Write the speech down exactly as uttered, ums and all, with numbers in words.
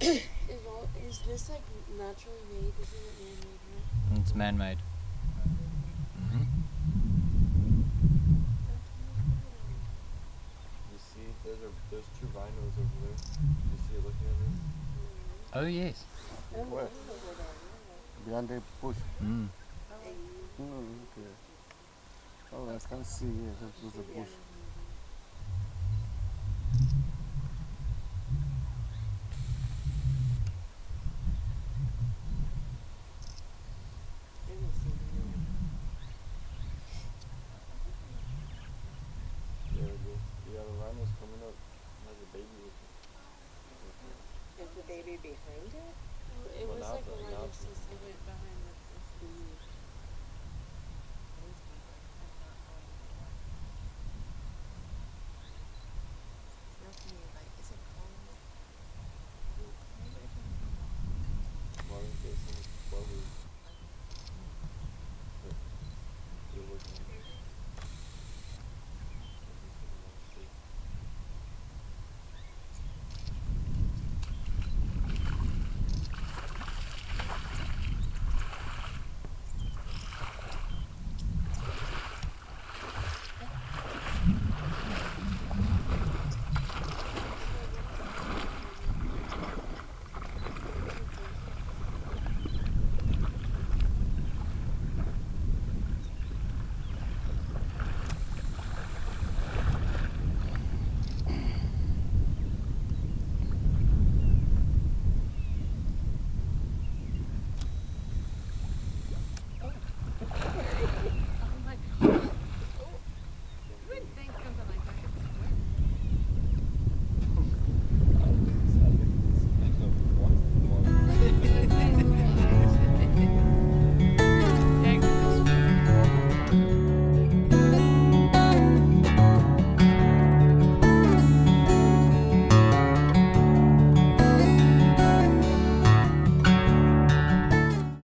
is, all, is this like naturally made? This isn't man-made, right? It's man-made. Mm-hmm. You see, there's, a, there's two rhinos over there. You see it looking at me? Oh, yes. Where? Behind the bush. Mm. Oh, okay. Oh, I can't see. Yes, there's a bush. Is the baby behind it? It was like a line of behind the